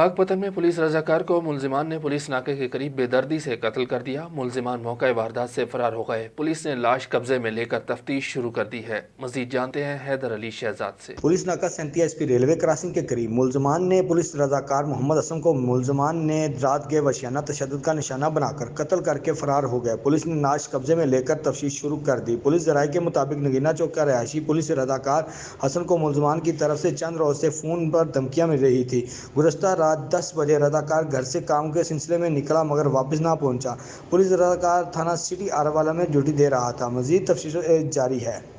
पाकपतन में पुलिस रजाकार को मुलजिमान ने पुलिस नाके के करीब बेदर्दी से कत्ल कर दिया। मुलजिमान मौके वारदात से फरार हो गए। पुलिस ने लाश कब्जे में लेकर तफ्तीश शुरू कर दी है। मजीद जानते हैं हैदर अली शहजाद से। पुलिस नाका 37 रेलवे क्रॉसिंग के करीब मुलजिमान ने पुलिस रजाकार मोहम्मद असम को मुलजिमान ने रात के वशियाना तशद्दुद का निशाना बनाकर कत्ल करके फरार हो गए। पुलिस ने लाश कब्जे में लेकर तफ्तीश शुरू कर दी। पुलिस जराये के मुताबिक नगीना चौक का रहायशी पुलिस रजाकार हसन को मुलजिमान की तरफ से चंद रोज से फोन पर धमकियां मिल रही थी। गुज़श्ता रात 10 बजे रजाकार घर से काम के सिलसिले में निकला मगर वापस ना पहुंचा। पुलिस रजाकार थाना सिटी आरावाला में ड्यूटी दे रहा था। मजीद तफ्तीश जारी है।